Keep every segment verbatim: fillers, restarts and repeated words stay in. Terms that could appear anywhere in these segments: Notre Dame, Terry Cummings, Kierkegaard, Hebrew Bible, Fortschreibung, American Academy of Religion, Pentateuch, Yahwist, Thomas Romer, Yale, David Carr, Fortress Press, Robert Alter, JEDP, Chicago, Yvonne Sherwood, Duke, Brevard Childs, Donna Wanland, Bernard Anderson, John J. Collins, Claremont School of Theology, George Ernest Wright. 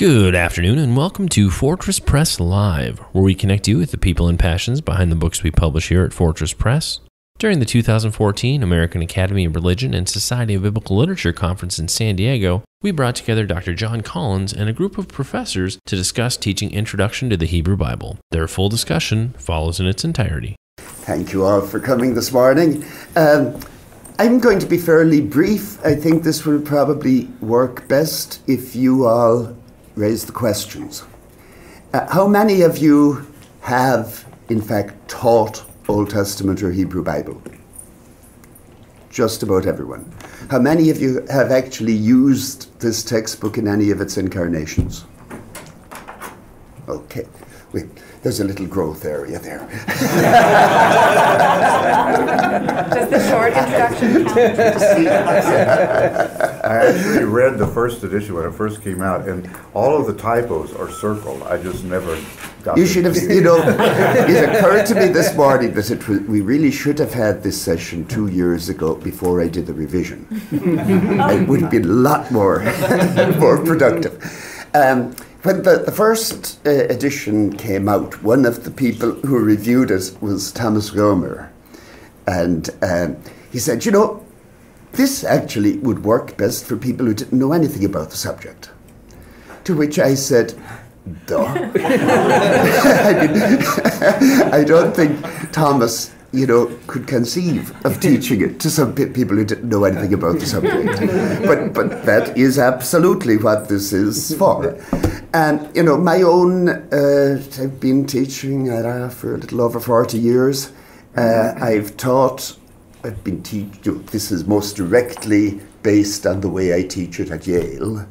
Good afternoon and welcome to Fortress Press Live, where we connect you with the people and passions behind the books we publish here at Fortress Press. During the two thousand fourteen American Academy of Religion and Society of Biblical Literature Conference in San Diego, we brought together Doctor John Collins and a group of professors to discuss teaching Introduction to the Hebrew Bible. Their full discussion follows in its entirety. Thank you all for coming this morning. Um, I'm going to be fairly brief. I think this will probably work best if you all raise the questions. Uh, how many of you have, in fact, taught Old Testament or Hebrew Bible? Just about everyone. How many of you have actually used this textbook in any of its incarnations? Okay. Wait, there's a little growth area there. Just the short introduction. I actually read the first edition when it first came out, and all of the typos are circled. I just never got You should have, you know, it occurred to me this morning that it was, we really should have had this session two years ago before I did the revision. It would have been a lot more, more productive. Um, When the, the first uh, edition came out, one of the people who reviewed it was Thomas Romer. And um, he said, you know, this actually would work best for people who didn't know anything about the subject. To which I said, duh. I mean, I don't think Thomas, you know, could conceive of teaching it to some people who didn't know anything about the subject. But, but that is absolutely what this is for. And, you know, my own, uh, I've been teaching uh, for a little over forty years. Uh, I've taught, I've been teaching, this is most directly based on the way I teach it at Yale.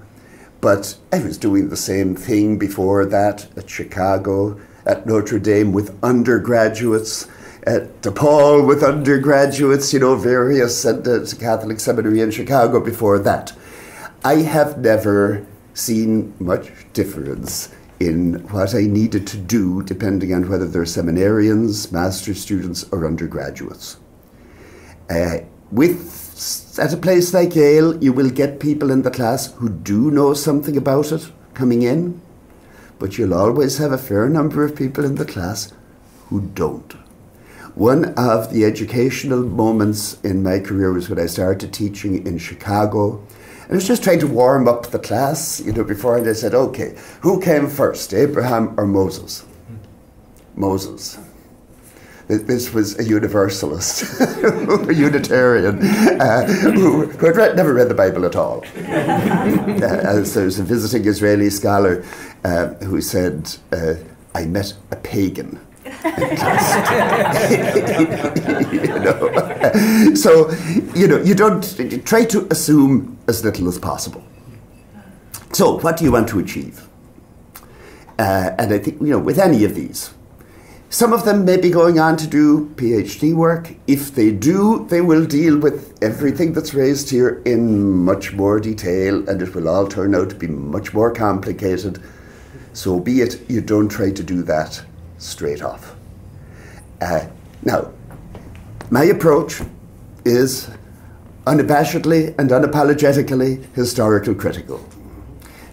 But I was doing the same thing before that at Chicago, at Notre Dame with undergraduates, at DePaul with undergraduates, you know, various, and uh, Catholic seminary in Chicago before that. I have never seen much difference in what I needed to do depending on whether they're seminarians, master's students, or undergraduates. Uh, with, at a place like Yale, you will get people in the class who do know something about it coming in, but you'll always have a fair number of people in the class who don't. One of the educational moments in my career was when I started teaching in Chicago. I was just trying to warm up the class, you know, before, and I said, okay, who came first, Abraham or Moses? Moses. This was a universalist, a Unitarian, uh, who, who had read, never read the Bible at all. uh, so there was a visiting Israeli scholar uh, who said, uh, I met a pagan. You know? So, you know, you don't, you try to assume as little as possible. So, what do you want to achieve? Uh, and I think, you know, with any of these, some of them may be going on to do PhD work. If they do, they will deal with everything that's raised here in much more detail, and it will all turn out to be much more complicated. So be it, you don't try to do that straight off. Uh, now, my approach is unabashedly and unapologetically historical critical.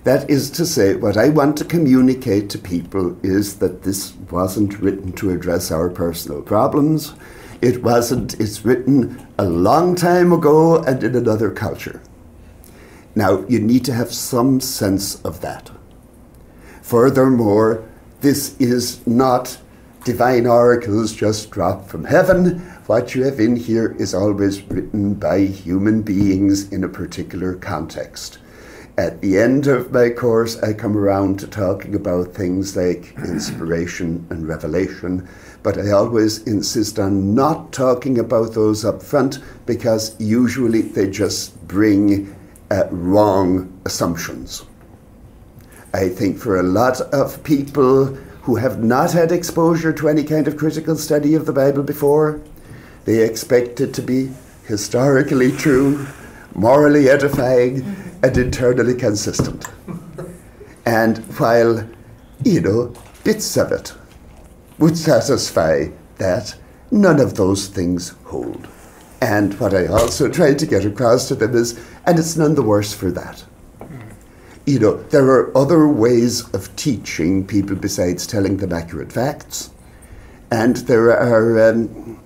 That is to say, what I want to communicate to people is that this wasn't written to address our personal problems. It wasn't, it's written a long time ago and in another culture. Now, you need to have some sense of that. Furthermore, this is not divine oracles just dropped from heaven. What you have in here is always written by human beings in a particular context. At the end of my course, I come around to talking about things like inspiration and revelation, but I always insist on not talking about those up front because usually they just bring uh, wrong assumptions. I think for a lot of people who have not had exposure to any kind of critical study of the Bible before, they expect it to be historically true, morally edifying, and internally consistent. And while, you know, bits of it would satisfy that, none of those things hold. And what I also try to get across to them is, and it's none the worse for that. you know, there are other ways of teaching people besides telling them accurate facts. And there are, um,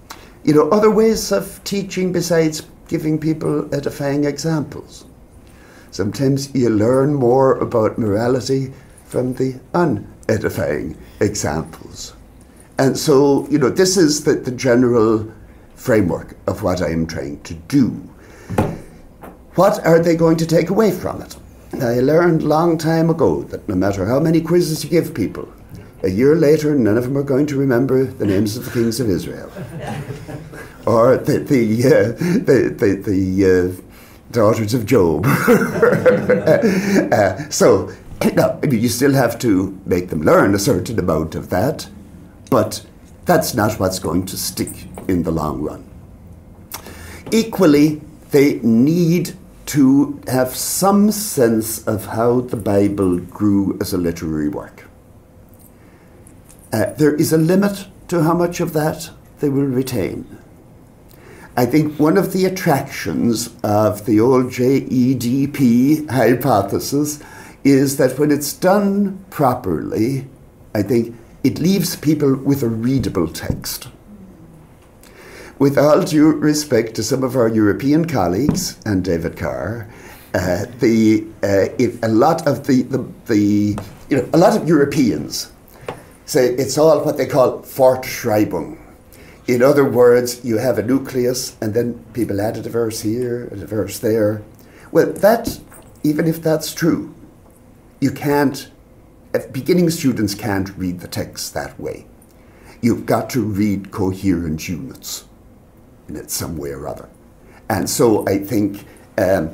you know, other ways of teaching besides giving people edifying examples. Sometimes you learn more about morality from the unedifying examples. And so, you know, this is the, the general framework of what I am trying to do. What are they going to take away from it? I learned a long time ago that no matter how many quizzes you give people, a year later, none of them are going to remember the names of the kings of Israel, or the the uh, the the, the uh, daughters of Job. uh, so, no, I mean, you still have to make them learn a certain amount of that, but that's not what's going to stick in the long run. Equally, they need to have some sense of how the Bible grew as a literary work. Uh, there is a limit to how much of that they will retain. I think one of the attractions of the old J E D P hypothesis is that when it's done properly, I think it leaves people with a readable text. With all due respect to some of our European colleagues and David Carr, uh, the uh, if a lot of the, the the you know a lot of Europeans say it's all what they call Fortschreibung. In other words, you have a nucleus and then people added a verse here and a verse there. Well, that, even if that's true, you can't. Beginning students can't read the text that way. You've got to read coherent units in it some way or other. And so I think, um,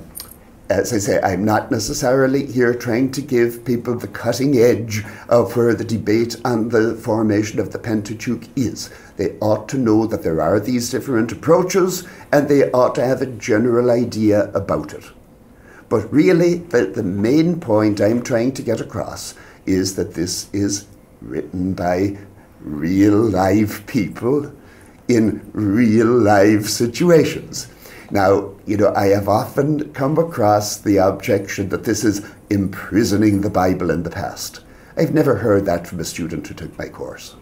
as I say, I'm not necessarily here trying to give people the cutting edge of where the debate on the formation of the Pentateuch is. They ought to know that there are these different approaches and they ought to have a general idea about it. But really, the, the main point I'm trying to get across is that this is written by real live people in real live situations. Now, you know, I have often come across the objection that this is imprisoning the Bible in the past. I've never heard that from a student who took my course.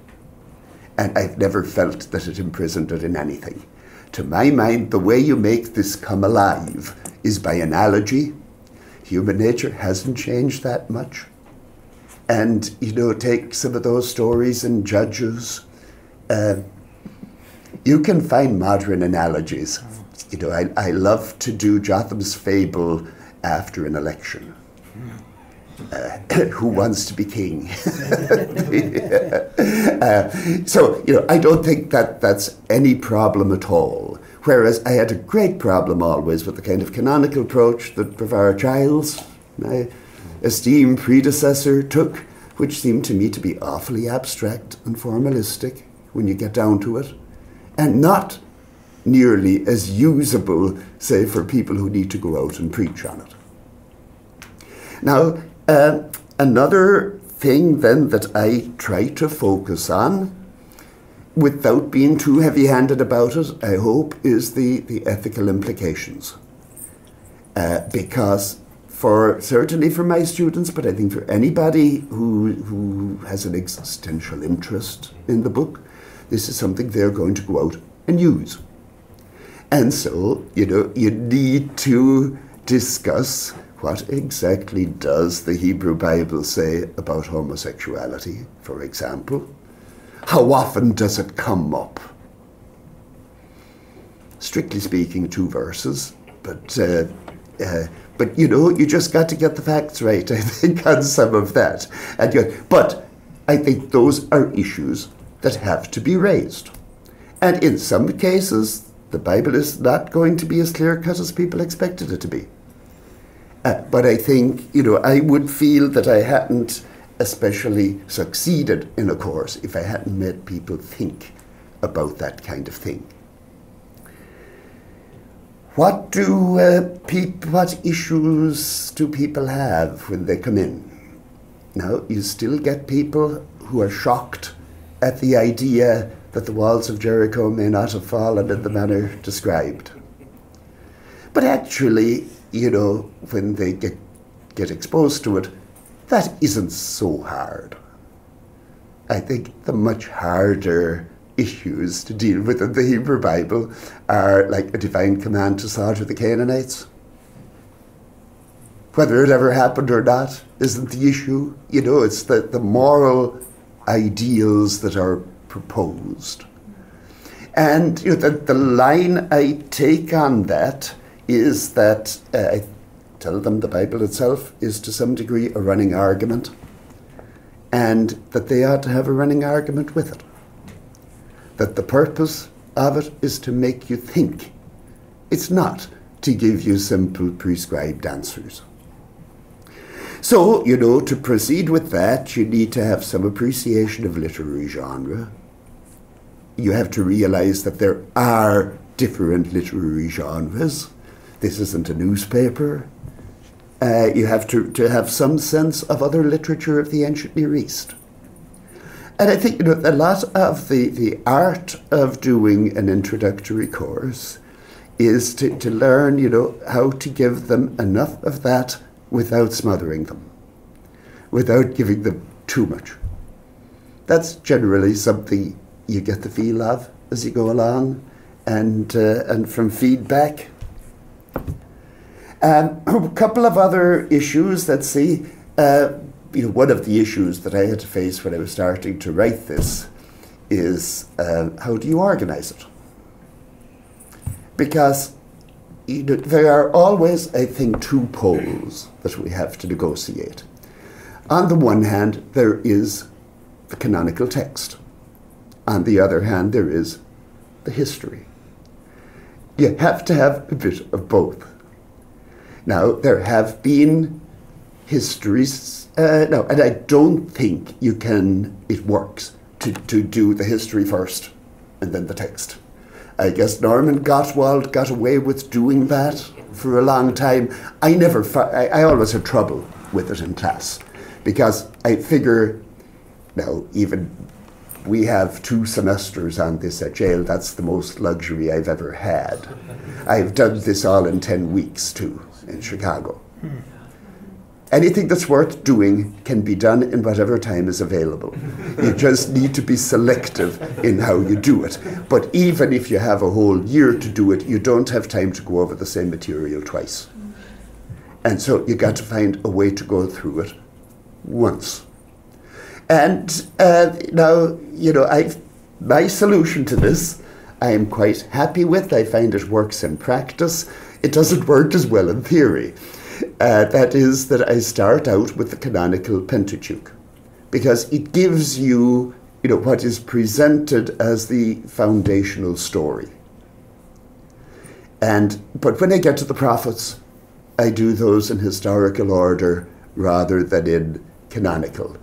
And I've never felt that it imprisoned it in anything. To my mind, the way you make this come alive is by analogy. Human nature hasn't changed that much. And, you know, take some of those stories in Judges. Uh, you can find modern analogies. You know, I, I love to do Jotham's fable after an election. Uh, who wants to be king? uh, so, you know, I don't think that that's any problem at all. Whereas I had a great problem always with the kind of canonical approach that Brevard Childs, my esteemed predecessor, took, which seemed to me to be awfully abstract and formalistic when you get down to it, and not nearly as usable, say, for people who need to go out and preach on it. Now, uh, another thing then that I try to focus on, without being too heavy-handed about it, I hope, is the, the ethical implications. Uh, because for, certainly for my students, but I think for anybody who, who has an existential interest in the book, this is something they're going to go out and use. And so, you know, you need to discuss what exactly does the Hebrew Bible say about homosexuality, for example. How often does it come up? Strictly speaking, two verses, but, uh, uh, but you know, you just got to get the facts right, I think, on some of that. And you, but I think those are issues that have to be raised. And in some cases, the Bible is not going to be as clear-cut as people expected it to be. Uh, but I think, you know, I would feel that I hadn't especially succeeded in a course if I hadn't made people think about that kind of thing. What do uh, peop what issues do people have when they come in? Now, you still get people who are shocked at the idea that the walls of Jericho may not have fallen in the manner described. But actually, you know, when they get get exposed to it, that isn't so hard. I think the much harder issues to deal with in the Hebrew Bible are like a divine command to slaughter the Canaanites. Whether it ever happened or not isn't the issue. You know, it's the, the moral ideals that are proposed. And you know, the, the line I take on that is that uh, I tell them the Bible itself is to some degree a running argument, and that they ought to have a running argument with it. That the purpose of it is to make you think. It's not to give you simple prescribed answers. So, you know, to proceed with that, you need to have some appreciation of literary genre. You have to realize that there are different literary genres. This isn't a newspaper. Uh, you have to, to have some sense of other literature of the ancient Near East. And I think, you know, a lot of the, the art of doing an introductory course is to, to learn, you know, how to give them enough of that without smothering them, without giving them too much. That's generally something you get the feel of as you go along, and, uh, and from feedback. Um, a couple of other issues, let's see. Uh, you know, one of the issues that I had to face when I was starting to write this is uh, how do you organize it? Because you know, there are always, I think, two poles that we have to negotiate. On the one hand, there is the canonical text. On the other hand, there is the history. You have to have a bit of both. Now, there have been histories, uh, no, and I don't think you can, it works, to, to do the history first and then the text. I guess Norman Gottwald got away with doing that for a long time. I never, I, I always had trouble with it in class because I figure, now, even we have two semesters on this at Yale. That's the most luxury I've ever had. I've done this all in ten weeks, too, in Chicago. Anything that's worth doing can be done in whatever time is available. You just need to be selective in how you do it. But even if you have a whole year to do it, you don't have time to go over the same material twice. And so you got to find a way to go through it once. And uh, now, you know, I've, my solution to this, I am quite happy with. I find it works in practice. It doesn't work as well in theory. Uh, that is that I start out with the canonical Pentateuch because it gives you, you know, what is presented as the foundational story. And, but when I get to the prophets, I do those in historical order rather than in canonical.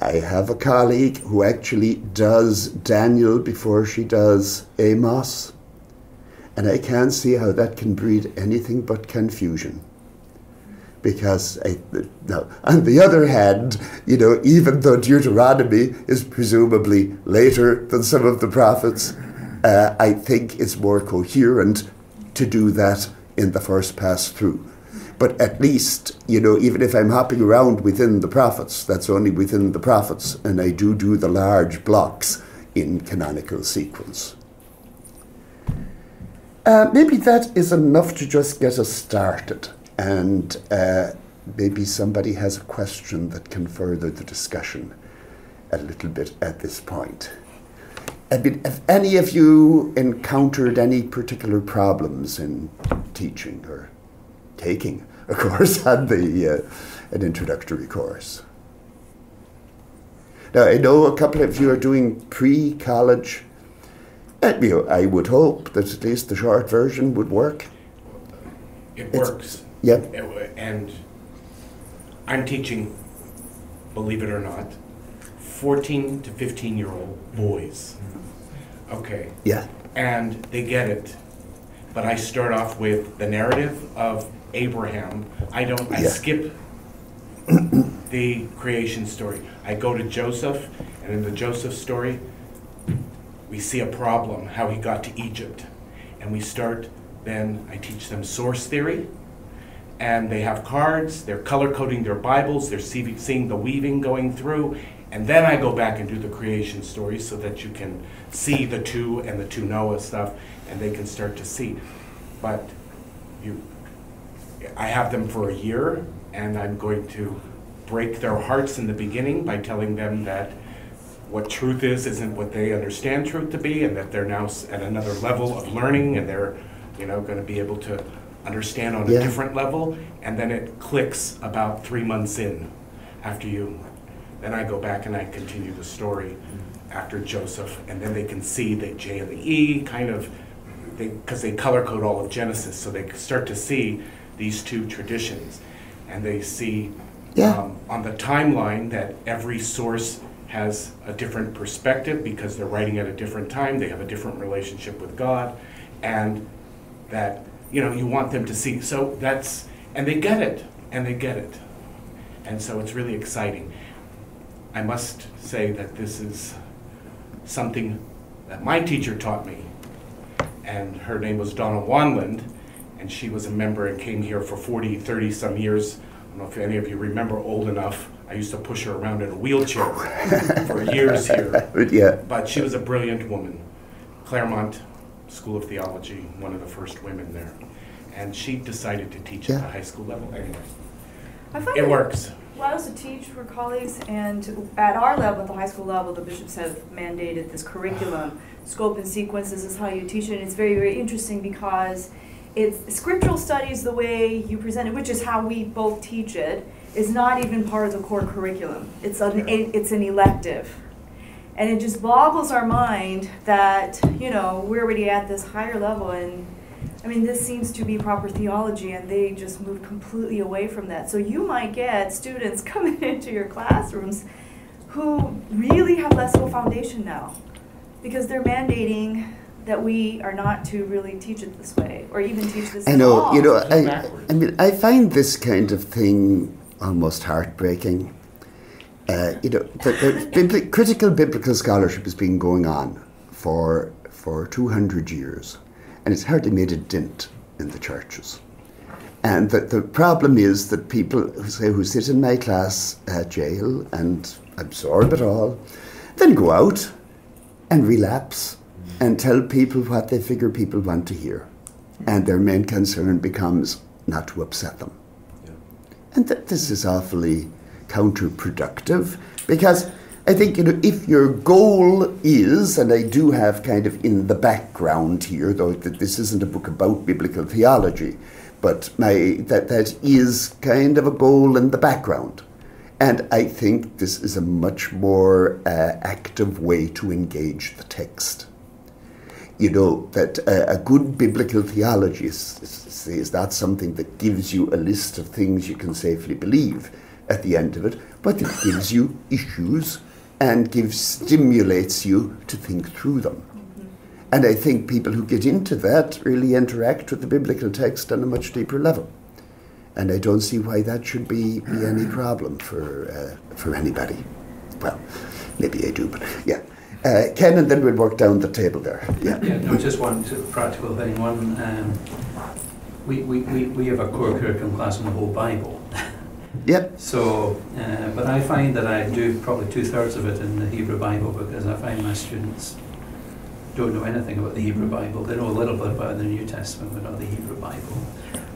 I have a colleague who actually does Daniel before she does Amos, and I can't see how that can breed anything but confusion. Because, I, now, on the other hand, you know, even though Deuteronomy is presumably later than some of the prophets, uh, I think it's more coherent to do that in the first pass through. But at least, you know, even if I'm hopping around within the prophets, that's only within the prophets, and I do do the large blocks in canonical sequence. Uh, maybe that is enough to just get us started, and uh, maybe somebody has a question that can further the discussion a little bit at this point. I mean, have any of you encountered any particular problems in teaching or taking a course on the, uh, an introductory course? Now, I know a couple of you are doing pre-college. And, you know, I would hope that at least the short version would work. It it's, works. Yep. It, and I'm teaching, believe it or not, fourteen to fifteen-year-old boys. Okay. Yeah. And they get it. But I start off with the narrative of Abraham. I don't, I yeah. skip the creation story. I go to Joseph, and in the Joseph story, we see a problem, how he got to Egypt. And we start, then I teach them source theory, and they have cards, they're color coding their Bibles, they're see, seeing the weaving going through, and then I go back and do the creation story so that you can see the two and the two Noah stuff, and they can start to see. But you, I have them for a year, and I'm going to break their hearts in the beginning by telling them that what truth is isn't what they understand truth to be, and that they're now at another level of learning, and they're, you know, going to be able to understand on yeah. a different level, and then it clicks about three months in after you. Then I go back and I continue the story after Joseph, and then they can see that J and the E kind of, they because they color code all of Genesis, so they start to see these two traditions, and they see yeah. um, on the timeline that every source has a different perspective because they're writing at a different time, they have a different relationship with God, and that, you know, you want them to see. So that's, and they get it, and they get it. And so it's really exciting. I must say that this is something that my teacher taught me, and her name was Donna Wanland, and she was a member and came here for forty, thirty some years. I don't know if any of you remember, old enough. I used to push her around in a wheelchair for years here. Yeah. But she was a brilliant woman. Claremont School of Theology, one of the first women there. And she decided to teach yeah. at the high school level anyway. I find it works. Well, I also teach for colleagues, and at our level, at the high school level, the bishops have mandated this curriculum. Scope and sequences is how you teach it, and it's very, very interesting because it's scriptural studies, the way you present it, which is how we both teach it, is not even part of the core curriculum. It's an, it's an elective. And it just boggles our mind that, you know, we're already at this higher level, and I mean, this seems to be proper theology, and they just moved completely away from that. So you might get students coming into your classrooms who really have less of a foundation now, because they're mandating that we are not to really teach it this way, or even teach this at all. I know, you know, I, I mean, I find this kind of thing almost heartbreaking. Uh, you know, the, the bibli critical biblical scholarship has been going on for for two hundred years, and it's hardly made a dent in the churches. And the, the problem is that people who, say, who sit in my class at Yale and absorb it all, then go out and relapse and tell people what they figure people want to hear. And their main concern becomes not to upset them. Yeah. And th this is awfully counterproductive, because I think, you know, if your goal is, and I do have kind of in the background here, though, that this isn't a book about biblical theology, but my that that is kind of a goal in the background. And I think this is a much more uh, active way to engage the text. You know, that uh, a good biblical theology is, is, is not something that gives you a list of things you can safely believe at the end of it, but it gives you issues and gives stimulates you to think through them. Mm-hmm. And I think people who get into that really interact with the biblical text on a much deeper level. And I don't see why that should be, be any problem for, uh, for anybody. Well, maybe I do, but yeah. Uh, Ken, and then we'll work down the table there. Yeah, yeah no, just one practical thing. One, um, we, we, we, we have a core curriculum class on the whole Bible. Yep. So, uh, but I find that I do probably two-thirds of it in the Hebrew Bible, because I find my students don't know anything about the Hebrew Bible. They know a little bit about the New Testament, but not the Hebrew Bible.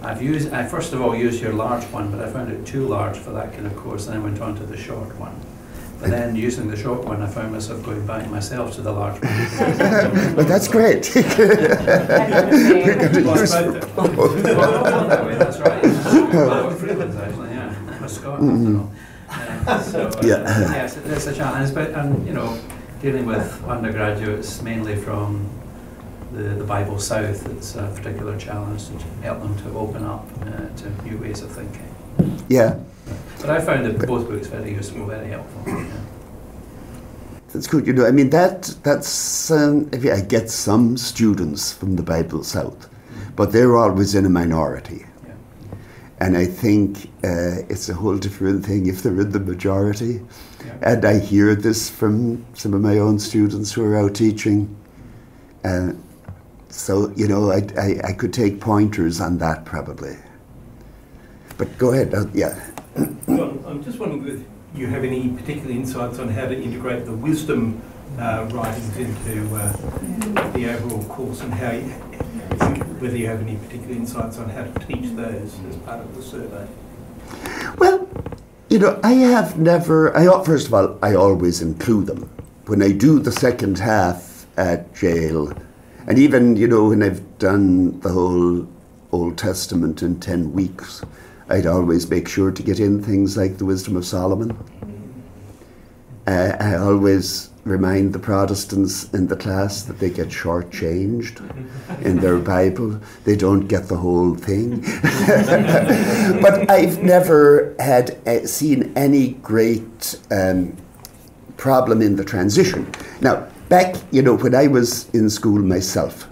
I've used, I first of all used your large one, but I found it too large for that kind of course, and I went on to the short one. But then, using the short one, I found myself going back myself to the large one. But that's great. That's right. Scott, mm-hmm. uh, so uh, yeah. yes, it's a challenge, but um, you know, dealing with undergraduates mainly from the, the Bible South, it's a particular challenge to help them to open up uh, to new ways of thinking. Yeah. But I found that both books very useful, very helpful. Yeah. That's good, you know. I mean, that that's um, I, mean, I get some students from the Bible South, but they're always in a minority. And I think uh, it's a whole different thing if they're in the majority. Yeah. And I hear this from some of my own students who are out teaching. Uh, so, you know, I, I, I could take pointers on that probably. But go ahead. Uh, yeah. Well, I'm just wondering if you have any particular insights on how to integrate the wisdom uh, writings into uh, the overall course, and how you, whether you have any particular insights on how to teach those as part of the survey. Well, you know, I have never. I first of all, I always include them when I do the second half at Yale, and even you know when I've done the whole Old Testament in ten weeks. I'd always make sure to get in things like the Wisdom of Solomon. Uh, I always remind the Protestants in the class that they get shortchanged in their Bible. They don't get the whole thing. But I've never had uh, seen any great um, problem in the transition. Now, back, you know, when I was in school myself,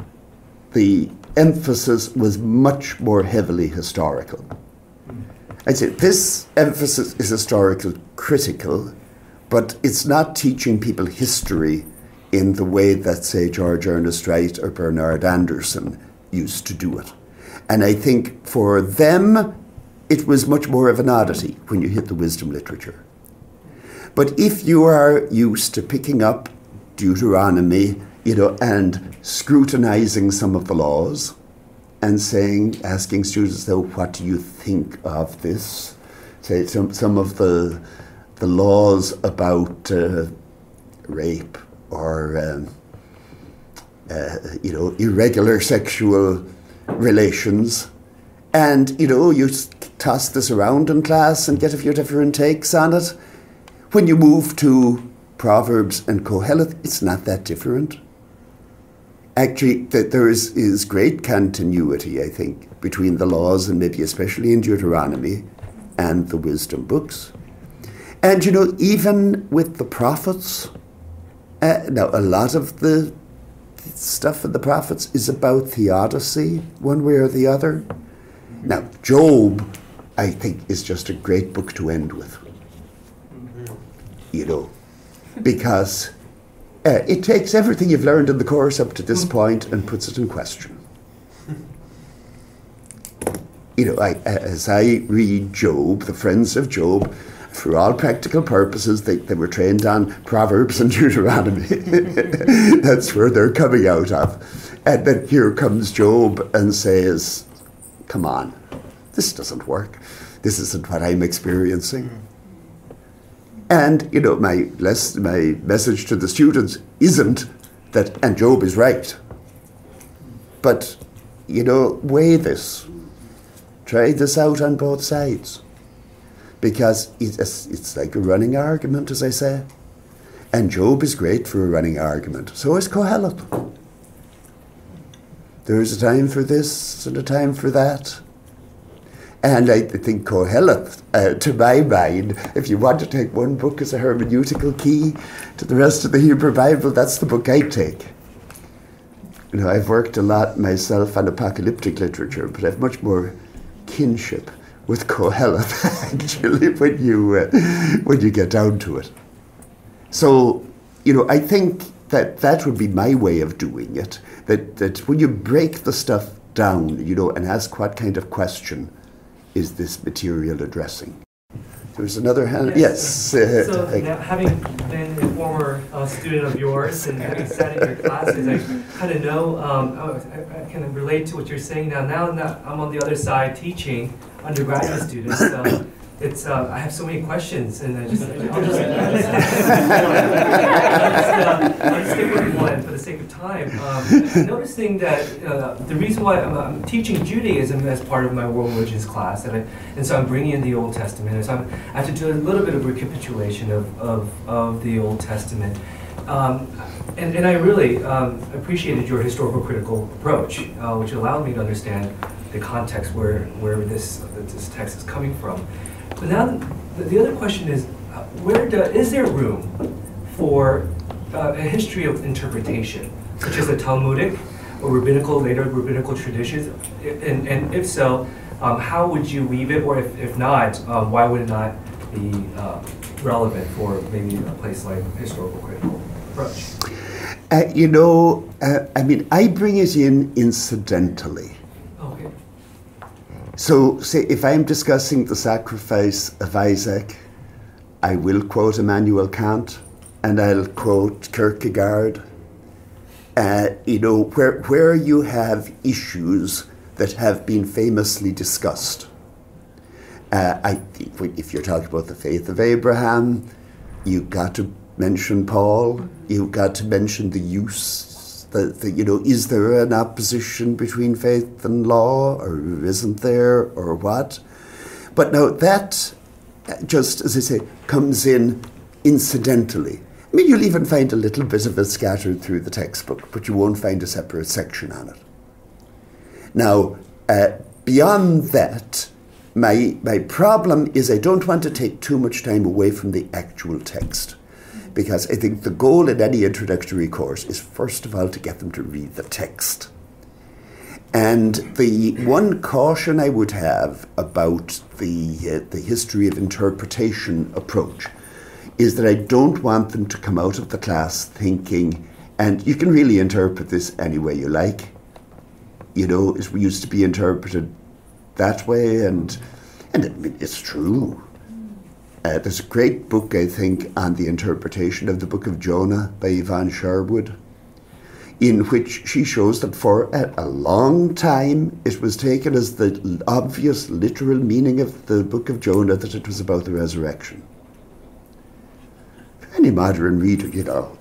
the emphasis was much more heavily historical. I'd say this emphasis is historical critical, but it's not teaching people history in the way that, say, George Ernest Wright or Bernard Anderson used to do it. And I think for them, it was much more of an oddity when you hit the wisdom literature. But if you are used to picking up Deuteronomy, you know, and scrutinizing some of the laws, and saying, asking students, though, what do you think of this? Say some some of the the laws about uh, rape or um, uh, you know irregular sexual relations, and you know you toss this around in class and get a few different takes on it. When you move to Proverbs and Kohelet, it's not that different. Actually, that there is, is great continuity, I think, between the laws and maybe especially in Deuteronomy and the wisdom books. And, you know, even with the prophets, uh, now a lot of the stuff in the prophets is about theodicy, one way or the other. Now, Job, I think, is just a great book to end with, you know, because... Uh, it takes everything you've learned in the course up to this point and puts it in question. You know, I, as I read Job, the friends of Job, for all practical purposes, they, they were trained on Proverbs and Deuteronomy. That's where they're coming out of. And then here comes Job and says, come on, this doesn't work. This isn't what I'm experiencing. And, you know, my, less, my message to the students isn't that, and Job is right. But, you know, weigh this. Try this out on both sides. Because it's, it's like a running argument, as I say. And Job is great for a running argument. So is Kohelet. There is a time for this and a time for that. And I think Kohelet, uh, to my mind, if you want to take one book as a hermeneutical key to the rest of the Hebrew Bible, that's the book I take. You know, I've worked a lot myself on apocalyptic literature, but I have much more kinship with Kohelet, actually, when you, uh, when you get down to it. So, you know, I think that that would be my way of doing it, that, that when you break the stuff down, you know, and ask what kind of question is this material addressing? There's another hand. Yes. yes. So uh, now, having been a former uh, student of yours and having sat in your classes, I kind of know, um, I, I can relate to what you're saying now. Now that I'm on the other side teaching undergraduate students, um, it's uh, I have so many questions, and I just, I'll just, I'll just, uh, I'll just stick with one for the sake of time. Um, noticing that uh, the reason why I'm, I'm teaching Judaism as part of my world religions class, and I, and so I'm bringing in the Old Testament, and so I'm, I have to do a little bit of recapitulation of of, of the Old Testament, um, and and I really um, appreciated your historical critical approach, uh, which allowed me to understand the context where where this this text is coming from. But now, the other question is, where do, is there room for uh, a history of interpretation, such as the Talmudic or rabbinical, later rabbinical traditions? And, and if so, um, how would you weave it? Or if, if not, um, why would it not be uh, relevant for maybe a place like historical critical approach? Uh, you know, uh, I mean, I bring it in incidentally. Okay. So, say, if I'm discussing the sacrifice of Isaac, I will quote Immanuel Kant, and I'll quote Kierkegaard. Uh, you know, where, where you have issues that have been famously discussed. Uh, I think if you're talking about the faith of Abraham, you've got to mention Paul, you've got to mention the use, the, the, you know, is there an opposition between faith and law, or isn't there, or what? But now that, just as I say, comes in incidentally. I mean, you'll even find a little bit of it scattered through the textbook, but you won't find a separate section on it. Now, uh, beyond that, my, my problem is I don't want to take too much time away from the actual text, because I think the goal in any introductory course is, first of all, to get them to read the text. And the one caution I would have about the, uh, the history of interpretation approach is that I don't want them to come out of the class thinking, and you can really interpret this any way you like. You know, it used to be interpreted that way, and, and it, it's true. Uh, there's a great book, I think, on the interpretation of the Book of Jonah by Yvonne Sherwood, in which she shows that for a, a long time it was taken as the obvious literal meaning of the Book of Jonah that it was about the resurrection. Any modern reader, you know,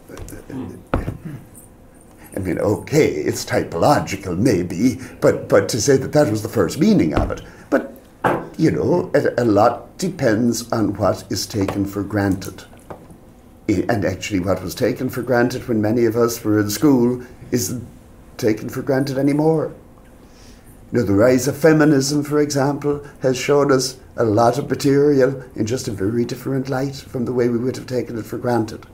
I mean, okay, it's typological maybe, but, but to say that that was the first meaning of it. But, you know, a, a lot depends on what is taken for granted. And actually what was taken for granted when many of us were in school isn't taken for granted anymore. You know, the rise of feminism, for example, has shown us a lot of material in just a very different light from the way we would have taken it for granted.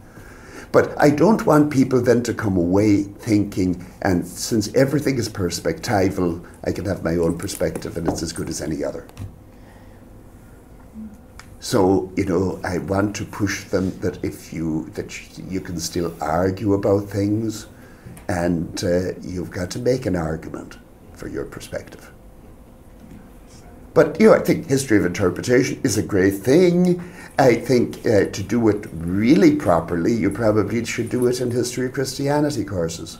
But I don't want people then to come away thinking, and since everything is perspectival, I can have my own perspective and it's as good as any other. So, you know, I want to push them that if you, that you can still argue about things, and uh, you've got to make an argument for your perspective. But, you know, I think history of interpretation is a great thing. I think uh, to do it really properly, you probably should do it in history of Christianity courses,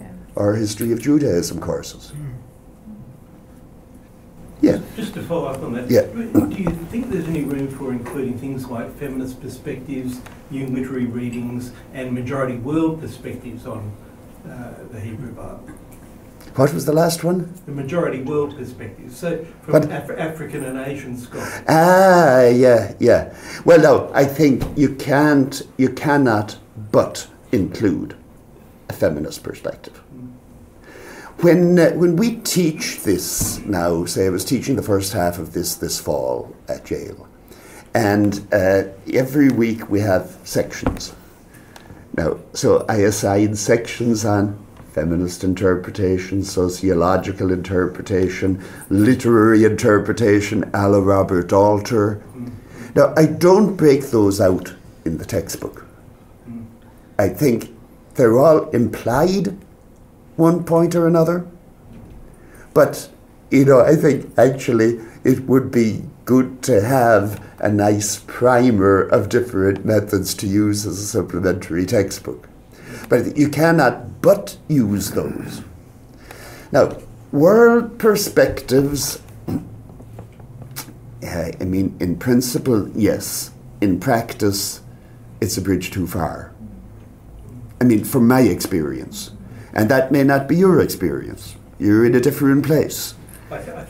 yeah, or history of Judaism courses. Mm. Yeah. Just to follow up on that, yeah. Do you think there's any room for including things like feminist perspectives, new literary readings, and majority world perspectives on uh, the Hebrew Bible? What was the last one? The majority world perspective. So from Af African and Asian scholars. Ah, yeah, yeah. Well, no, I think you can't, you cannot but include a feminist perspective. Mm. When uh, when we teach this now, say I was teaching the first half of this this fall at Yale, and uh, every week we have sections. Now, so I assign sections on feminist interpretation, sociological interpretation, literary interpretation, a la Robert Alter. Mm. Now, I don't break those out in the textbook. Mm. I think they're all implied, one point or another. But, you know, I think actually it would be good to have a nice primer of different methods to use as a supplementary textbook. But you cannot but use those. Now, world perspectives, I mean, in principle, yes. In practice, it's a bridge too far. I mean, from my experience. And that may not be your experience. You're in a different place.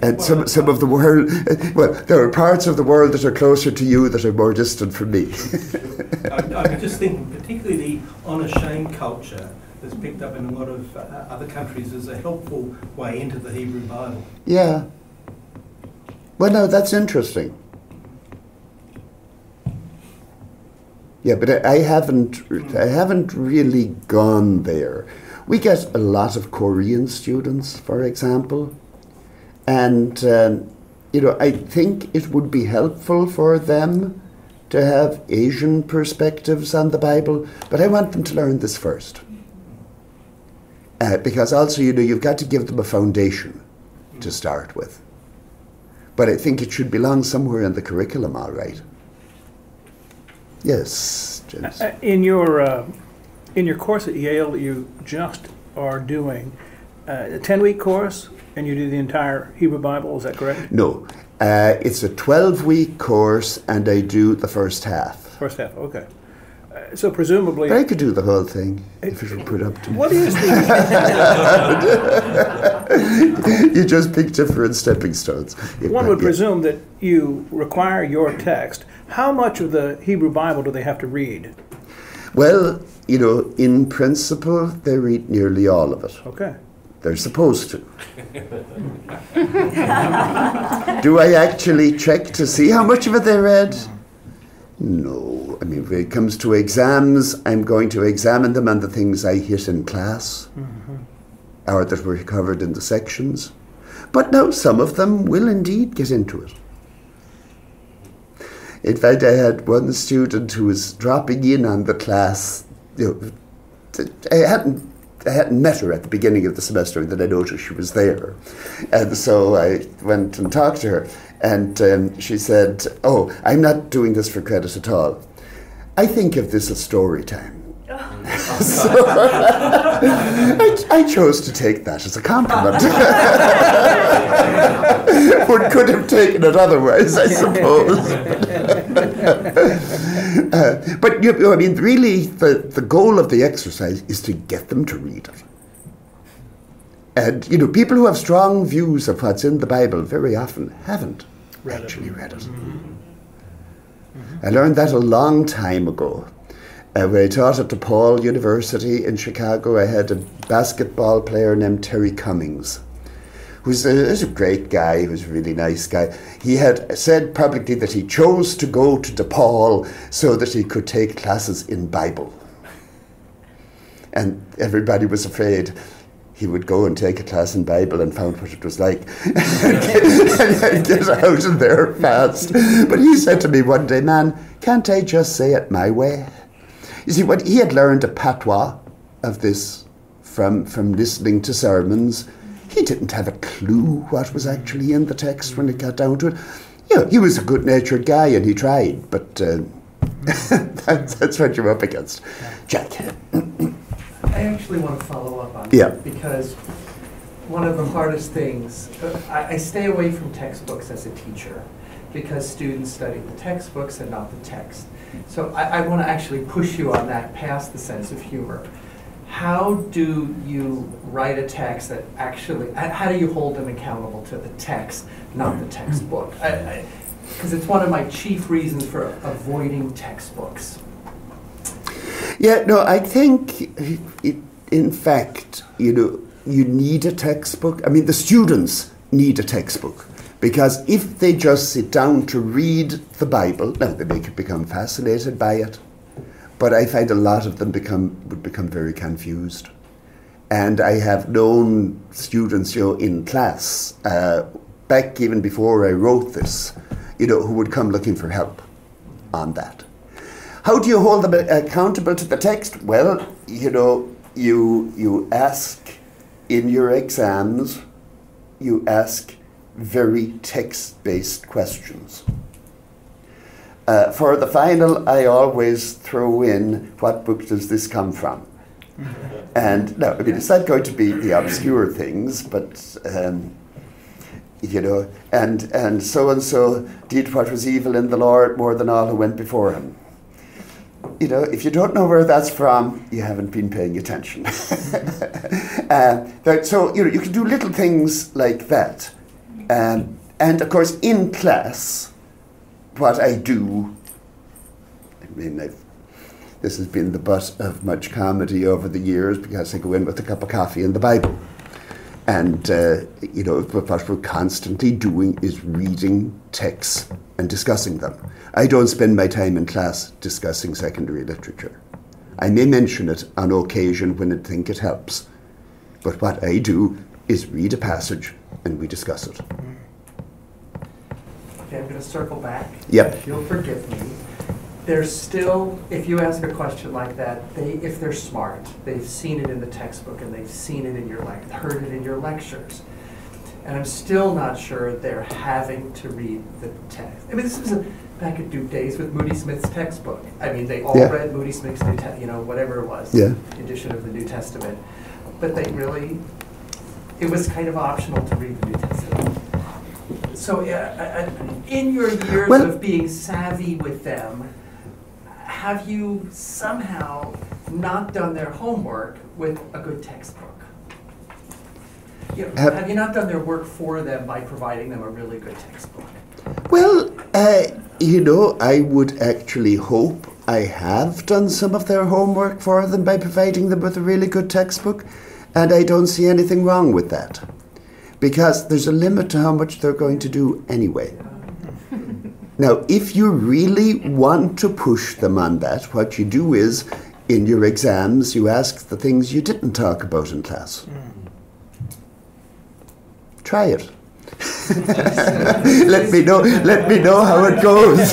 And some, some of the world, well, there are parts of the world that are closer to you that are more distant from me. I, I'm just thinking particularly the honour shame culture that's picked up in a lot of uh, other countries as a helpful way into the Hebrew Bible. Yeah. Well, no, that's interesting. Yeah, but I, I haven't, mm. I haven't really gone there. We get a lot of Korean students, for example. And, um, you know, I think it would be helpful for them to have Asian perspectives on the Bible, but I want them to learn this first. Uh, because also, you know, you've got to give them a foundation to start with. But I think it should belong somewhere in the curriculum, all right. Yes, James. Uh, in your uh, in your course at Yale that you just are doing, uh, a ten-week course, and you do the entire Hebrew Bible, is that correct? No. Uh, it's a twelve-week course, and I do the first half. First half, okay. Uh, so presumably... But I could do the whole thing, it, if it were put up to me. What is the... You just pick different stepping stones. It One might, would yeah. presume that you require your text. How much of the Hebrew Bible do they have to read? Well, you know, in principle, they read nearly all of it. Okay. They're supposed to. Do I actually check to see how much of it they read? No. I mean, when it comes to exams, I'm going to examine them on the things I hit in class, mm-hmm. or that were covered in the sections. But no, some of them will indeed get into it. In fact, I had one student who was dropping in on the class. You know, I hadn't I hadn't met her at the beginning of the semester, and then I noticed she was there. And so I went and talked to her, and um, she said, "Oh, I'm not doing this for credit at all. I think of this as story time." Oh. So I, I chose to take that as a compliment. One could have taken it otherwise, I suppose. uh, but, you know, I mean, really, the, the goal of the exercise is to get them to read it. And, you know, people who have strong views of what's in the Bible very often haven't read actually it. read it. Mm-hmm. Mm-hmm. I learned that a long time ago. Uh, when I taught at DePaul University in Chicago, I had a basketball player named Terry Cummings, who's a, was a great guy. He was a really nice guy. He had said publicly that he chose to go to DePaul so that he could take classes in Bible. And everybody was afraid he would go and take a class in Bible and found what it was like and get out of there fast. But he said to me one day, "Man, can't I just say it my way?" You see, what he had learned a patois of this from, from listening to sermons. He didn't have a clue what was actually in the text when it got down to it. You know, he was a good-natured guy, and he tried, but uh, that's, that's what you're up against. Jack. I actually want to follow up on yeah. that, because one of the hardest things, I, I stay away from textbooks as a teacher, because students study the textbooks and not the text. So I, I want to actually push you on that past the sense of humor. How do you write a text that actually, how do you hold them accountable to the text, not the textbook? Because it's one of my chief reasons for avoiding textbooks. Yeah, no, I think, it, in fact, you know, you need a textbook. I mean, the students need a textbook. Because if they just sit down to read the Bible, now they may become fascinated by it, but I find a lot of them become would become very confused. And I have known students, you know, in class, uh, back even before I wrote this, you know, who would come looking for help on that. How do you hold them accountable to the text? Well, you know, you, you ask in your exams, you ask very text-based questions. Uh, for the final, I always throw in, what book does this come from? And no, I mean, it's not going to be the obscure things, but, um, you know, and and so-and-so did what was evil in the Lord more than all who went before him. You know, if you don't know where that's from, you haven't been paying attention. uh, that, so, you know, you can do little things like that. Um, and, of course, in class, what I do, I mean, I've, this has been the butt of much comedy over the years, because I go in with a cup of coffee and the Bible. And, uh, you know, what we're constantly doing is reading texts and discussing them. I don't spend my time in class discussing secondary literature. I may mention it on occasion when I think it helps. But what I do is read a passage, and we discuss it. Okay, I'm going to circle back. Yep. If you'll forgive me. They're still, if you ask a question like that, they, if they're smart, they've seen it in the textbook, and they've seen it in your, like, heard it in your lectures. and I'm still not sure they're having to read the text. I mean, this was a, back at Duke days with Moody Smith's textbook. I mean, they all yeah. read Moody Smith's, New Te you know, whatever it was, yeah. edition of the New Testament. But they really, it was kind of optional to read the New Testament. So uh, uh, in your years well, of being savvy with them, have you somehow not done their homework with a good textbook? You know, have, have you not done their work for them by providing them a really good textbook? Well, uh, you know, I would actually hope I have done some of their homework for them by providing them with a really good textbook, and I don't see anything wrong with that, because there's a limit to how much they're going to do anyway. Now, if you really want to push them on that, what you do is, in your exams, you ask the things you didn't talk about in class. Try it. let me know. Let me know how it goes.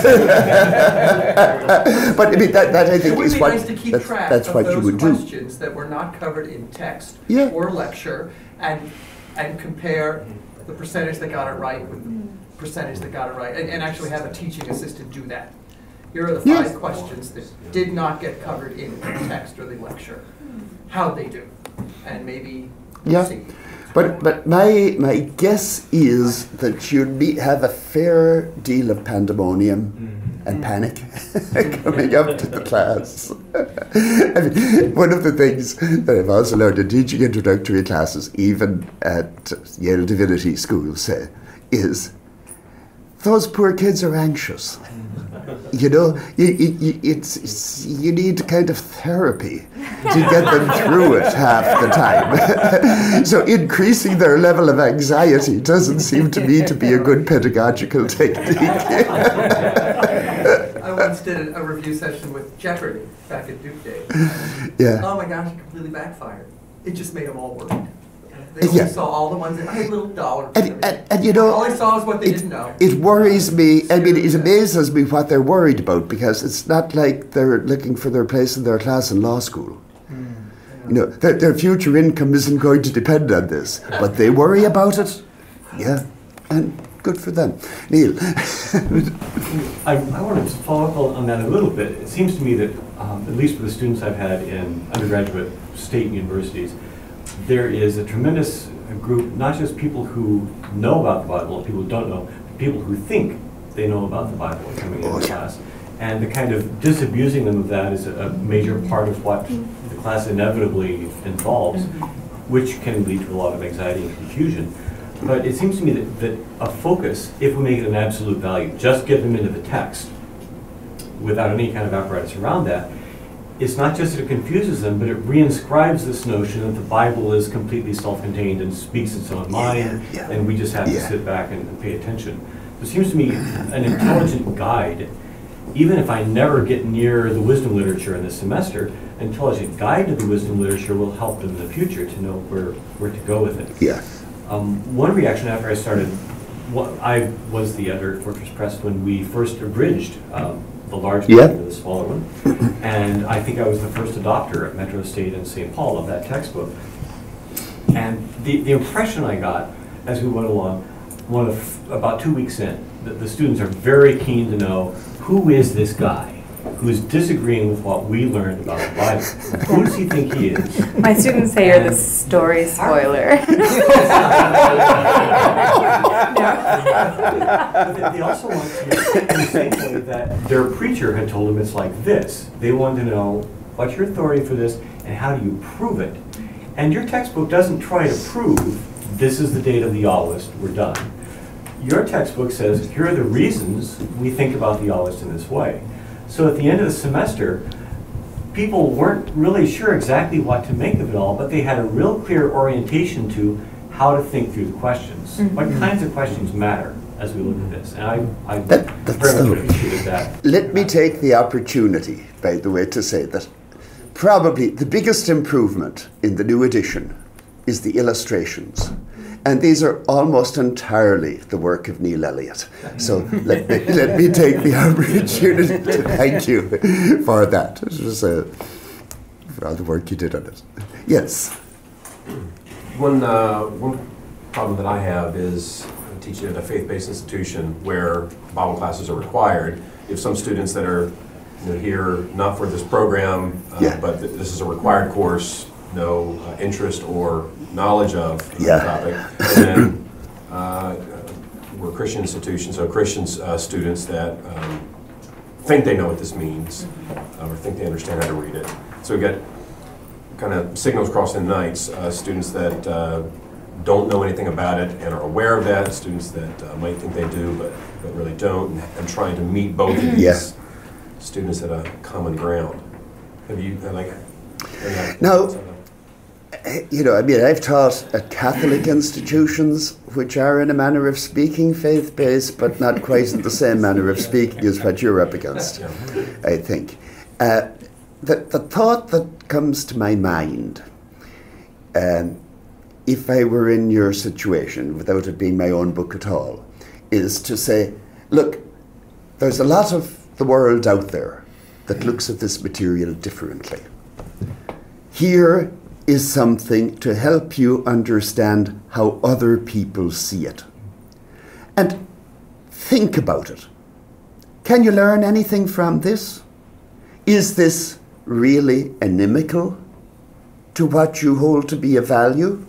But I mean, that, that I think is what. It would be nice to keep track that's, that's of what those you would questions do. That were not covered in text yeah. or lecture, and and compare the percentage that got it right with the percentage that got it right, and, and actually have a teaching assistant do that. Here are the five yes. questions that did not get covered in text or the lecture. How'd they do? And maybe yeah. see. But but my my guess is that you'd be, have a fair deal of pandemonium and panic coming up to the class. I mean, one of the things that I've also learned in teaching introductory classes, even at Yale Divinity School, say, is those poor kids are anxious. You know, you, you, it's, it's, you need kind of therapy to get them through it half the time. So increasing their level of anxiety doesn't seem to me to be a good pedagogical technique. I once did a review session with Jeopardy back at Duke Day. Yeah. Oh my gosh, it completely backfired. It just made them all worried. They only yeah. saw all the ones that had little dollars. And, and, and you know, all I saw is what they it, didn't know. It worries me. I mean, it amazes me what they're worried about, because it's not like they're looking for their place in their class in law school. Mm, yeah. You know, their, their future income isn't going to depend on this, but they worry about it. Yeah, and good for them. Neil. I, I wanted to follow up on that a little bit. It seems to me that, um, at least with the students I've had in undergraduate state universities, there is a tremendous group, not just people who know about the Bible, people who don't know, but people who think they know about the Bible coming into class. And the kind of disabusing them of that is a major part of what the class inevitably involves, which can lead to a lot of anxiety and confusion. But it seems to me that, that a focus, if we make it an absolute value, just get them into the text without any kind of apparatus around that, it's not just that it confuses them, but it reinscribes this notion that the Bible is completely self-contained and speaks its own mind, yeah, yeah. and we just have yeah. to sit back and, and pay attention. It seems to me an intelligent guide, even if I never get near the wisdom literature in this semester, an intelligent guide to the wisdom literature will help them in the future to know where, where to go with it. Yeah. Um, one reaction after I started, well, I was the editor at Fortress Press when we first abridged um, the large one yep. to the smaller one. And I think I was the first adopter at Metro State and Saint Paul of that textbook. And the, the impression I got as we went along, one of, about two weeks in, that the students are very keen to know, who is this guy who's disagreeing with what we learned about the Bible? Who does he think he is? My students say you're the story spoiler. But they also want to know in the same way that their preacher had told them it's like this. They want to know, what's your authority for this, and how do you prove it? And your textbook doesn't try to prove, this is the date of the Yahwist, we're done. Your textbook says, here are the reasons we think about the Yahwist in this way. So at the end of the semester, people weren't really sure exactly what to make of it all, but they had a real clear orientation to how to think through the questions. Mm-hmm. What kinds of questions matter as we look at this? And I, I that, very much appreciated that. Let me take the opportunity, by the way, to say that probably the biggest improvement in the new edition is the illustrations. And these are almost entirely the work of Neil Elliott. So let me, let me take the opportunity to thank you for that. It was uh, for all the work you did on it. Yes. One, uh, one problem that I have is teaching at a faith-based institution where Bible classes are required. If some students that are you know, here not for this program, uh, yeah. but th this is a required course, no uh, interest or knowledge of the yeah. topic, and then uh, we're Christian institutions, so Christian uh, students that um, think they know what this means uh, or think they understand how to read it. So we've got kind of signals crossing the nights, uh, students that uh, don't know anything about it and are aware of that, students that uh, might think they do but, but really don't, and, and trying to meet both of these yeah. students at a common ground. Have you, like, no, you know, I mean, I've taught at Catholic institutions, which are in a manner of speaking faith-based, but not quite in the same manner of speaking as what you're up against, I think. Uh, the, the thought that comes to my mind, um, if I were in your situation, without it being my own book at all, is to say, look, there's a lot of the world out there that looks at this material differently. Here is something to help you understand how other people see it. And think about it. Can you learn anything from this? Is this really inimical to what you hold to be a value?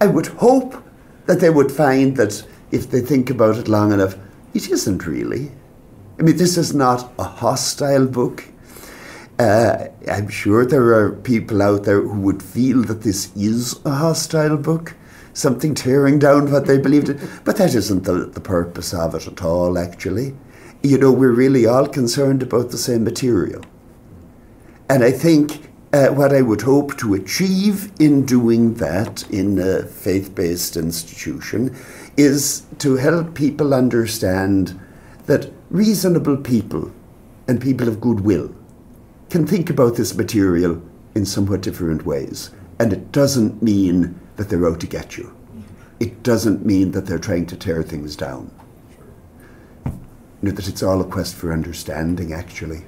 I would hope that they would find that if they think about it long enough, it isn't really. I mean, this is not a hostile book. Uh, I'm sure there are people out there who would feel that this is a hostile book, something tearing down what they believed in, but that isn't the, the purpose of it at all, actually. You know, we're really all concerned about the same material. And I think uh, what I would hope to achieve in doing that in a faith-based institution is to help people understand that reasonable people and people of goodwill can think about this material in somewhat different ways. And it doesn't mean that they're out to get you. It doesn't mean that they're trying to tear things down. You know, that it's all a quest for understanding, actually.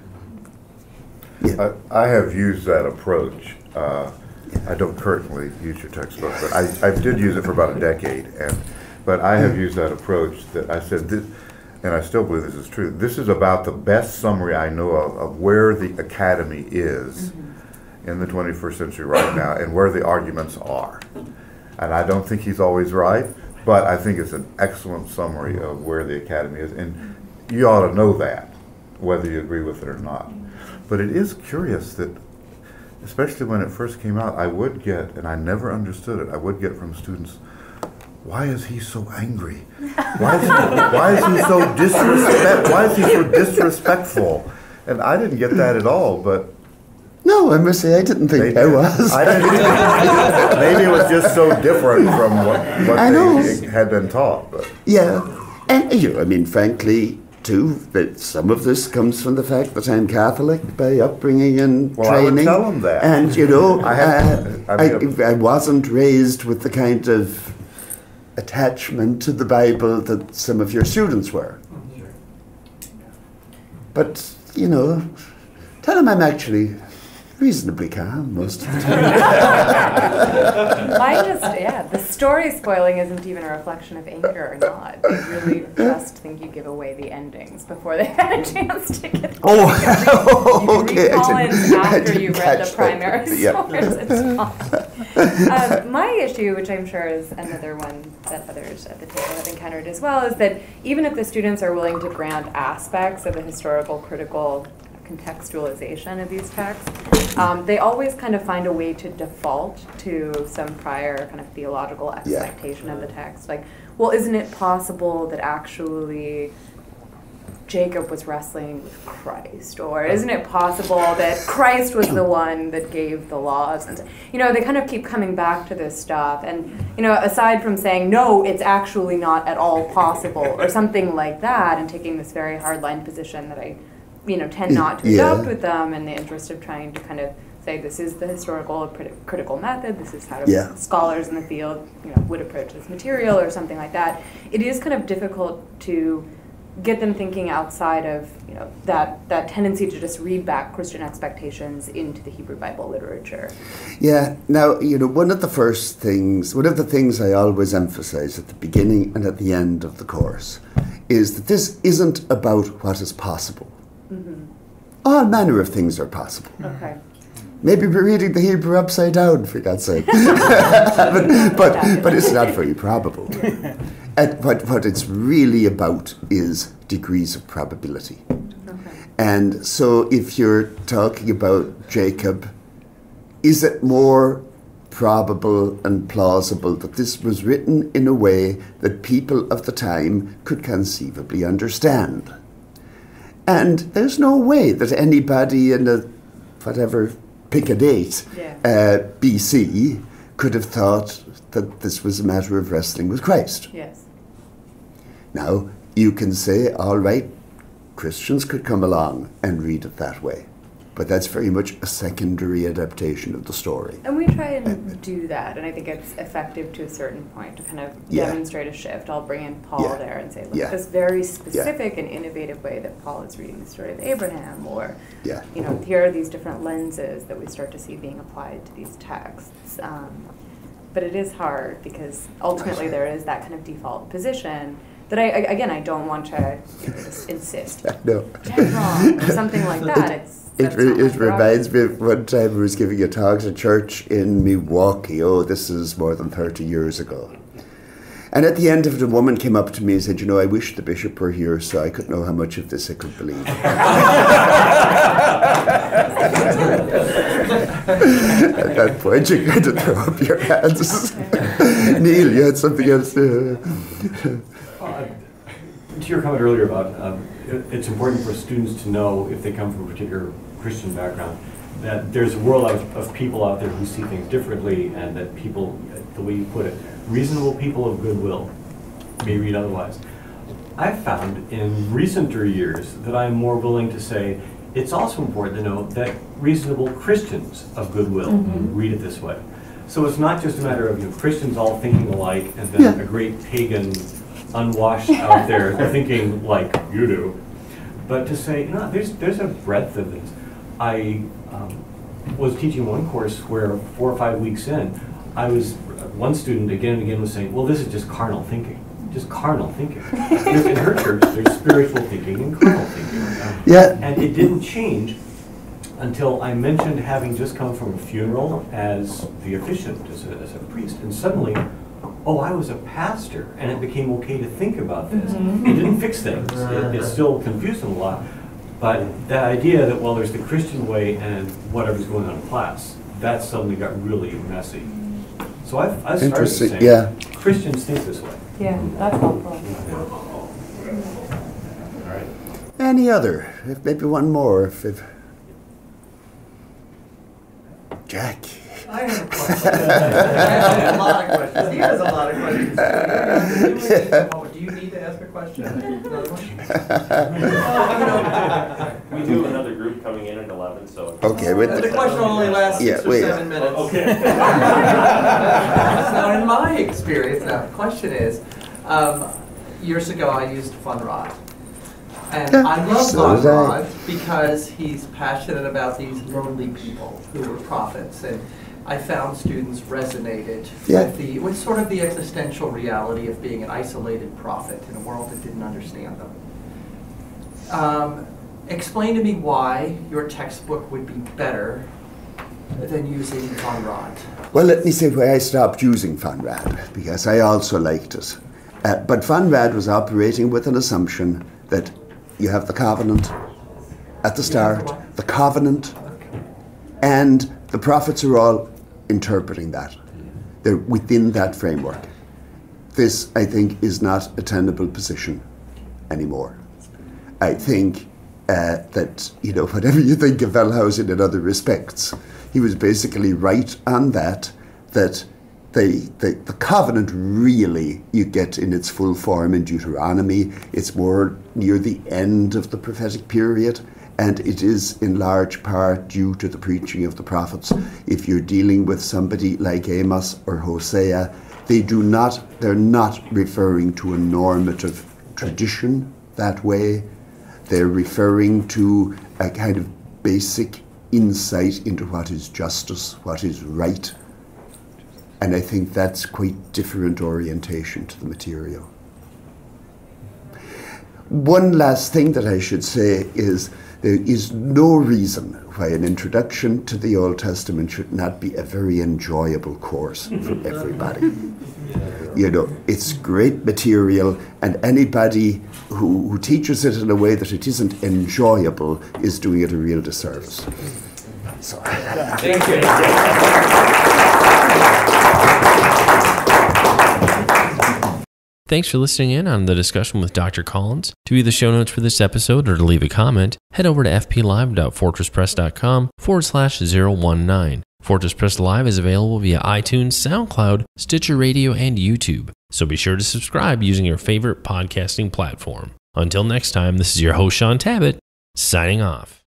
Yeah. I, I have used that approach. Uh, yeah. I don't currently use your textbook, but I, I did use it for about a decade. And, but I have used that approach that I said, this, and I still believe this is true, this is about the best summary I know of of where the academy is mm-hmm. in the twenty-first century right now and where the arguments are. And I don't think he's always right, but I think it's an excellent summary of where the academy is. And you ought to know that, whether you agree with it or not. But it is curious that, especially when it first came out, I would get, and I never understood it, I would get from students, why is he so angry? Why is he, why is he so disrespect? Why is he so disrespectful? And I didn't get that at all. But no, I must say I didn't think I was. I didn't, maybe it was just so different from what, what I they know. had been taught. But. Yeah, and you know, I mean, frankly, too, that some of this comes from the fact that I'm Catholic by upbringing and well, training. Well, I would tell him that. And you know, I, have, uh, I, mean, I, I wasn't raised with the kind of attachment to the Bible that some of your students were. But, you know, tell them I'm actually reasonably calm most of the time. I just, yeah, the story spoiling isn't even a reflection of anger or not. They really just think you give away the endings before they've had a chance to get oh, the okay. Collins after you read the primary that. source. Yeah. It's fine. Um, my issue, which I'm sure is another one that others at the table have encountered as well, is that even if the students are willing to grant aspects of the historical, critical, contextualization of these texts, um, they always kind of find a way to default to some prior kind of theological expectation yeah. of the text. Like, well, isn't it possible that actually Jacob was wrestling with Christ? Or isn't it possible that Christ was the one that gave the laws? And, you know, they kind of keep coming back to this stuff. And, you know, aside from saying, no, it's actually not at all possible, or something like that, and taking this very hard-line position that I you know, tend not to adopt yeah. with them in the interest of trying to kind of say this is the historical critical method, this is how yeah. scholars in the field you know, would approach this material or something like that. It is kind of difficult to get them thinking outside of, you know, that, that tendency to just read back Christian expectations into the Hebrew Bible literature. Yeah. Now, you know, one of the first things, one of the things I always emphasize at the beginning and at the end of the course is that this isn't about what is possible. Mm-hmm. All manner of things are possible. Okay. Maybe we're reading the Hebrew upside down, for God's sake. but, but, but it's not very probable. At what, what it's really about is degrees of probability. Okay. And so if you're talking about Jacob, is it more probable and plausible that this was written in a way that people of the time could conceivably understand? And there's no way that anybody in a, whatever, pick a date, yeah. uh, B C, could have thought that this was a matter of wrestling with Christ. Yes. Now, you can say, all right, Christians could come along and read it that way. But that's very much a secondary adaptation of the story. And we try and do that, and I think it's effective to a certain point to kind of yeah. demonstrate a shift. I'll bring in Paul yeah. there and say, look, yeah. this very specific yeah. and innovative way that Paul is reading the story of Abraham, or, yeah. you know, here are these different lenses that we start to see being applied to these texts. Um, but it is hard because ultimately there is that kind of default position. That I, again, I don't want to you know, just insist. No. That's wrong, or something like that. It, it's, it, re it reminds me of one time I was giving a talk at a church in Milwaukee. Oh, this is more than thirty years ago. And at the end of it, a woman came up to me and said, you know, I wish the bishop were here so I could know how much of this I could believe. At that point, you had to throw up your hands. Neil, you had something else to... To your comment earlier about um, it, it's important for students to know, if they come from a particular Christian background, that there's a world of, of people out there who see things differently, and that people, the way you put it, reasonable people of goodwill may read otherwise. I've found in recenter years that I'm more willing to say it's also important to know that reasonable Christians of goodwill mm-hmm. read it this way. So it's not just a matter of you know, Christians all thinking alike and then yeah. a great pagan unwashed out there thinking like you do, but to say, no, there's, there's a breadth of this. I um, was teaching one course where four or five weeks in, I was, one student again and again was saying, well, this is just carnal thinking, just carnal thinking. Because in her church, there's spiritual thinking and carnal thinking. Yeah. And it didn't change until I mentioned having just come from a funeral as the officiant, as a, as a priest, and suddenly, oh, I was a pastor, and it became okay to think about this. Mm-hmm. It didn't fix things. It, it still confused them a lot. But that idea that, well, there's the Christian way and whatever's going on in class, that suddenly got really messy. So I've, I've started to say, yeah. Christians think this way. Yeah, that's helpful. Yeah. All right. Any other? Maybe one more. If, if... Jack. I have a question. I have a lot of questions. He has a lot of questions. Uh, oh, do you need to ask a question? Another one? Oh, no. We do have another group coming in at eleven, so... Okay, with the, the question only lasts yeah, six or wait, seven minutes. Oh, okay. So in my experience now, the question is, um, years ago I used Von Rad. And I love Von Rad because he's passionate about these lonely people who were prophets, and I found students resonated yeah. with, the, with sort of the existential reality of being an isolated prophet in a world that didn't understand them. Um, explain to me why your textbook would be better than using Von Rad. Well, let me say why I stopped using Von Rad, because I also liked it. Uh, but Von Rad was operating with an assumption that you have the covenant at the start, the covenant, and the prophets are all interpreting that. They're within that framework. This, I think, is not a tenable position anymore. I think uh, that, you know, whatever you think of Wellhausen in other respects, he was basically right on that, that the, the, the covenant really you get in its full form in Deuteronomy. It's more near the end of the prophetic period. And it is in large part due to the preaching of the prophets. If you're dealing with somebody like Amos or Hosea, they do not, they're not referring to a normative tradition. that way. They're referring to a kind of basic insight into what is justice, what is right. And I think that's quite different orientation to the material. One last thing that I should say is there is no reason why an introduction to the Old Testament should not be a very enjoyable course for everybody. You know, it's great material, and anybody who, who teaches it in a way that it isn't enjoyable is doing it a real disservice. So. Thank you. Thanks for listening in on the discussion with Doctor Collins. To view the show notes for this episode or to leave a comment, head over to fplive.fortress press dot com forward slash 019. Fortress Press Live is available via iTunes, SoundCloud, Stitcher Radio, and YouTube, so be sure to subscribe using your favorite podcasting platform. Until next time, this is your host, Shaun Tabatt, signing off.